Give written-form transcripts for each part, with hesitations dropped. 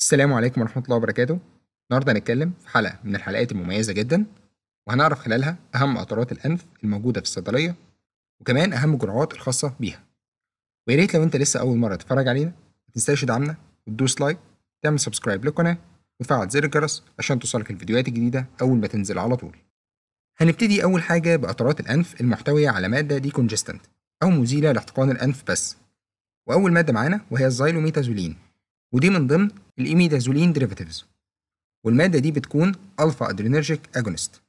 السلام عليكم ورحمة الله وبركاته. النهارده هنتكلم في حلقة من الحلقات المميزة جدا، وهنعرف خلالها أهم قطرات الأنف الموجودة في الصيدلية، وكمان أهم الجرعات الخاصة بيها. ويا ريت لو أنت لسه أول مرة تتفرج علينا ما تنساش تدعمنا وتدوس لايك، تعمل سبسكرايب للقناة وتفعل زر الجرس عشان توصلك الفيديوهات الجديدة أول ما تنزل على طول. هنبتدي أول حاجة بقطرات الأنف المحتوية على مادة دي كونجستنت أو مزيلة لاحتقان الأنف بس، وأول مادة معانا وهي الزايلوميتازولين، ودي من ضمن الايميدازولين ديريفاتيفز، والمادة دي بتكون ألفا أدرينرجيك أجونست،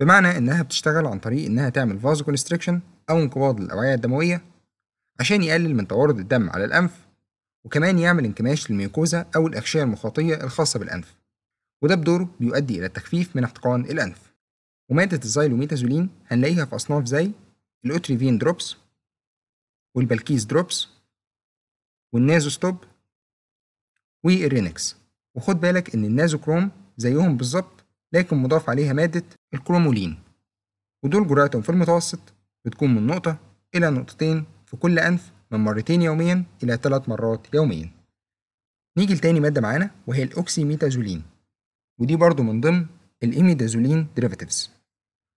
بمعنى إنها بتشتغل عن طريق إنها تعمل فازو كونستريكشن أو انقباض للأوعية الدموية عشان يقلل من توارد الدم على الأنف، وكمان يعمل انكماش للميوكوزا أو الأغشية المخاطية الخاصة بالأنف، وده بدوره بيؤدي إلى التخفيف من احتقان الأنف. ومادة الزايلوميتازولين هنلاقيها في أصناف زي الأوتريفين دروبس والبلكيز دروبس والنازوستوب والرينكس. وخد بالك ان النازوكروم زيهم بالظبط، لكن مضاف عليها مادة الكرومولين، ودول جرعتهم في المتوسط بتكون من نقطة إلى نقطتين في كل أنف، من مرتين يوميا إلى 3 مرات يوميا. نيجي لتاني مادة معانا وهي الأوكسيميتازولين، ودي برضو من ضمن الإيميدازولين ديريفاتيفز،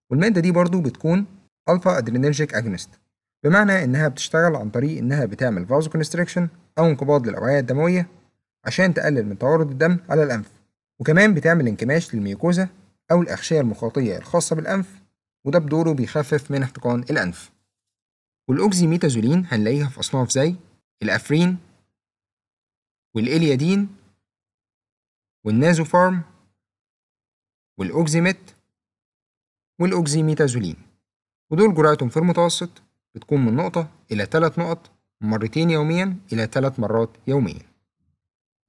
والمادة دي برضو بتكون ألفا أدرينرجيك أجونست، بمعنى إنها بتشتغل عن طريق إنها بتعمل فازو كونستريكشن أو انقباض للأوعية الدموية عشان تقلل من توارد الدم على الأنف، وكمان بتعمل انكماش للميوكوزا أو الأغشية المخاطية الخاصة بالأنف، وده بدوره بيخفف من احتقان الأنف. والأوكسيميتازولين هنلاقيها في أصناف زي الأفرين والإليادين والنازوفارم والأوكزيميت والأوكسيميتازولين، ودول جرعتهم في المتوسط بتكون من نقطة إلى 3 نقط، مرتين يوميا إلى 3 مرات يوميا.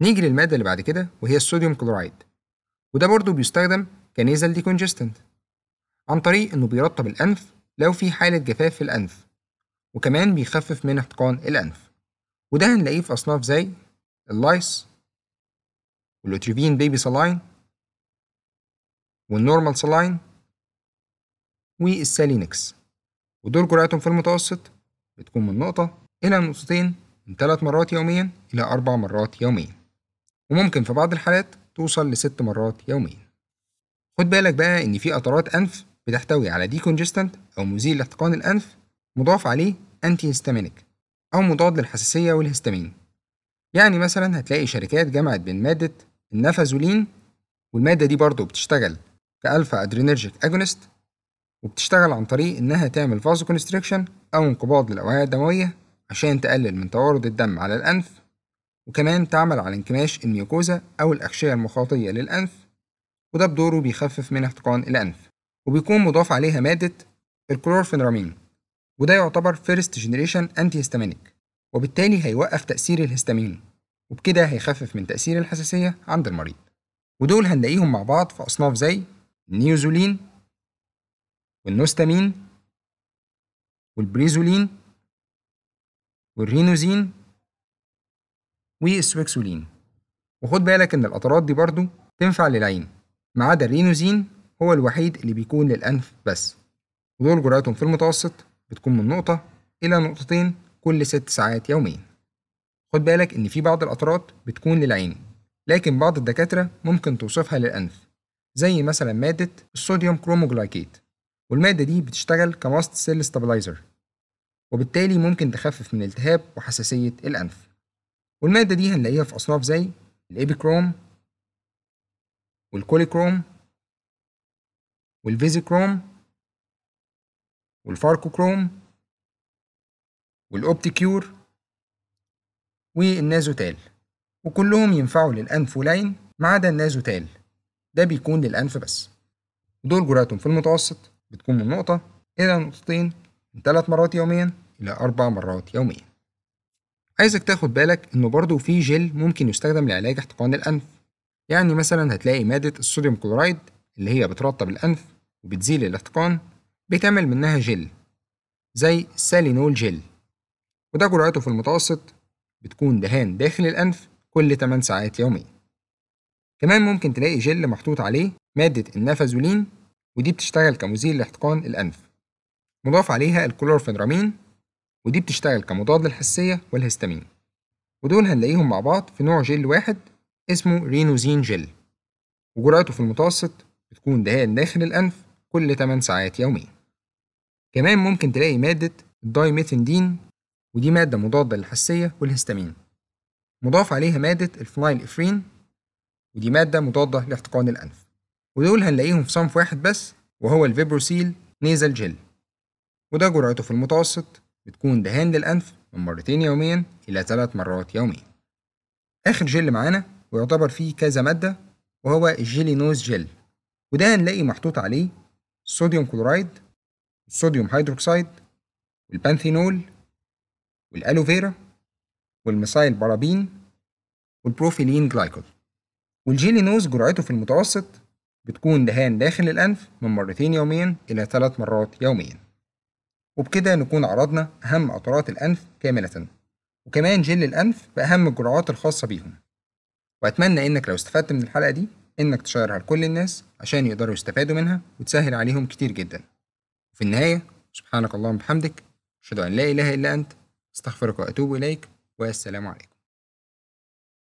نيجي للمادة اللي بعد كده وهي الصوديوم كلورايد، وده برضو بيستخدم كنيزل ديكونجستنت عن طريق انه بيرطب الأنف لو في حالة جفاف في الأنف، وكمان بيخفف من احتقان الأنف، وده هنلاقيه في أصناف زي اللايس والأوتريفين بيبي سلاين والنورمال سلاين والسالينكس، ودول جرعتهم في المتوسط بتكون من نقطة إلى نقطتين، من 3 مرات يوميا إلى 4 مرات يوميا، وممكن في بعض الحالات توصل ل6 مرات يوميا. خد بالك بقى ان في قطرات انف بتحتوي على ديكونجستنت او مزيل لاحتقان الانف مضاف عليه انتي هيستامينيك او مضاد للحساسيه والهستامين، يعني مثلا هتلاقي شركات جمعت بين ماده النافازولين، والماده دي برضو بتشتغل كالفا ادرينرجيك اجونست، وبتشتغل عن طريق انها تعمل فازو كونستريكشن او انقباض للاوعيه الدمويه عشان تقلل من توارد الدم على الأنف، وكمان تعمل على انكماش الميوكوزا أو الأغشية المخاطية للأنف، وده بدوره بيخفف من احتقان الأنف، وبيكون مضاف عليها مادة الكلورفينرامين، وده يعتبر فيرست جنريشن أنتي هيستامينيك، وبالتالي هيوقف تأثير الهستامين، وبكده هيخفف من تأثير الحساسية عند المريض. ودول هنلاقيهم مع بعض في أصناف زي النيوزولين والنوستامين والبريزولين والرينوزين والسويكسولين. وخد بالك ان القطرات دي برضو تنفع للعين، ما عدا الرينوزين هو الوحيد اللي بيكون للانف بس، ودول جرعتهم في المتوسط بتكون من نقطة الى نقطتين كل 6 ساعات يوميا. خد بالك ان في بعض القطرات بتكون للعين، لكن بعض الدكاترة ممكن توصفها للانف، زي مثلا مادة الصوديوم كروموجلايكيت، والمادة دي بتشتغل كماست سيل ستابلايزر، وبالتالي ممكن تخفف من التهاب وحساسية الأنف، والمادة دي هنلاقيها في أصناف زي الإبيكروم والكوليكروم والفيزيكروم والفاركوكروم والأوبتيكيور والنازوتال، وكلهم ينفعوا للأنف والعين ما عدا النازوتال، ده بيكون للأنف بس، ودول جرعتهم في المتوسط بتكون من نقطة إلى نقطتين، من 3 مرات يوميا إلى 4 مرات يوميا. عايزك تاخد بالك إنه برضو في جل ممكن يستخدم لعلاج احتقان الأنف، يعني مثلا هتلاقي مادة الصوديوم كلورايد اللي هي بترطب الأنف وبتزيل الاحتقان بيتعمل منها جل زي السالينول جل، وده جرعته في المتوسط بتكون دهان داخل الأنف كل 8 ساعات يوميا. كمان ممكن تلاقي جل محطوط عليه مادة النافازولين، ودي بتشتغل كمزيل لاحتقان الأنف، مضاف عليها الكلورفينرامين، ودي بتشتغل كمضاد للحساسية والهستامين، ودول هنلاقيهم مع بعض في نوع جل واحد، اسمه رينوزين جل، وجرعته في المتوسط بتكون دهان داخل الأنف كل 8 ساعات يوميا. كمان ممكن تلاقي مادة الدايميثندين، ودي مادة مضادة للحساسية والهستامين، مضاف عليها مادة الفينايلإفرين، ودي مادة مضادة لاحتقان الأنف، ودول هنلاقيهم في صنف واحد بس وهو الفيبروسيل نيزل جل، وده جرعته في المتوسط بتكون دهان للأنف من مرتين يوميا إلى 3 مرات يوميا. آخر جل معانا ويعتبر فيه كذا مادة وهو الجيلينوز جل، وده هنلاقي محطوط عليه الصوديوم كلورايد، الصوديوم هيدروكسيد، والبانثينول، والألوفيرا، والميثايل بارابين، والبروفيلين جلايكول. والجيلينوز جرعته في المتوسط بتكون دهان داخل الأنف من مرتين يوميا إلى 3 مرات يوميا. وبكده نكون عرضنا أهم قطرات الأنف كاملة، وكمان جل الأنف بأهم الجرعات الخاصة بيهم. وأتمنى إنك لو استفدت من الحلقة دي إنك تشيرها لكل الناس عشان يقدروا يستفادوا منها وتسهل عليهم كتير جدا. وفي النهاية، سبحانك اللهم وبحمدك، أشهد أن لا إله إلا أنت، أستغفرك وأتوب إليك، والسلام عليكم.